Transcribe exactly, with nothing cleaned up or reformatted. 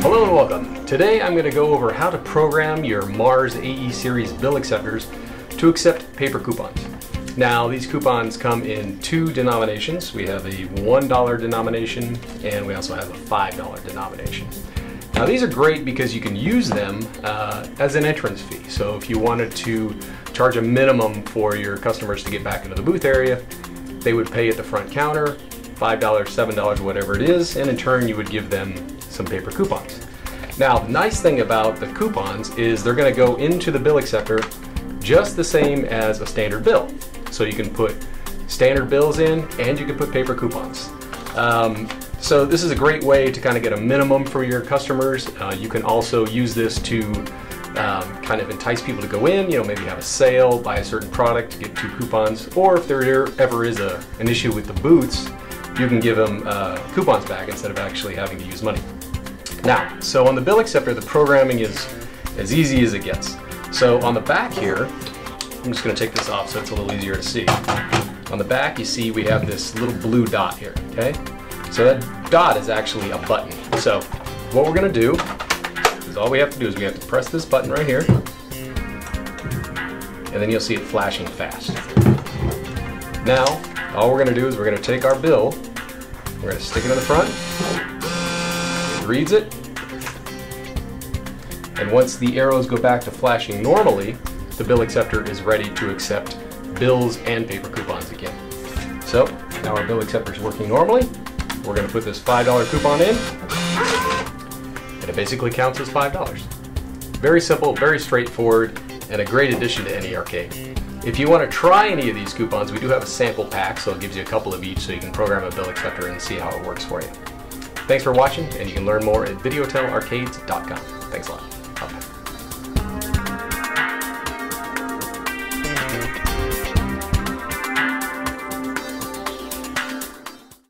Hello and welcome. Today I'm going to go over how to program your Mars A E Series bill acceptors to accept paper coupons. Now these coupons come in two denominations. We have a one dollar denomination and we also have a five dollar denomination. Now these are great because you can use them uh, as an entrance fee. So if you wanted to charge a minimum for your customers to get back into the booth area, they would pay at the front counter, five dollars, seven dollars, whatever it is, and in turn you would give them some paper coupons. Now the nice thing about the coupons is they're going to go into the bill acceptor just the same as a standard bill. So you can put standard bills in and you can put paper coupons. Um, So this is a great way to kind of get a minimum for your customers. Uh, you can also use this to um, kind of entice people to go in, you know, maybe have a sale, buy a certain product, get two coupons, or if there ever is a, an issue with the booths, you can give them uh, coupons back instead of actually having to use money. Now, so on the bill acceptor, the programming is as easy as it gets. So on the back here, I'm just going to take this off so it's a little easier to see. On the back, you see we have this little blue dot here, okay? So that dot is actually a button. So what we're going to do is all we have to do is we have to press this button right here, and then you'll see it flashing fast. Now all we're going to do is we're going to take our bill, we're going to stick it in the front, it reads it, and once the arrows go back to flashing normally, the bill acceptor is ready to accept bills and paper coupons again. So now our bill acceptor is working normally. We're going to put this five dollar coupon in, and it basically counts as five dollars. Very simple, very straightforward, and a great addition to any arcade. If you want to try any of these coupons, we do have a sample pack, so it gives you a couple of each so you can program a bill acceptor and see how it works for you. Thanks for watching, and you can learn more at video tel arcades dot com. Thanks a lot. Bye-bye.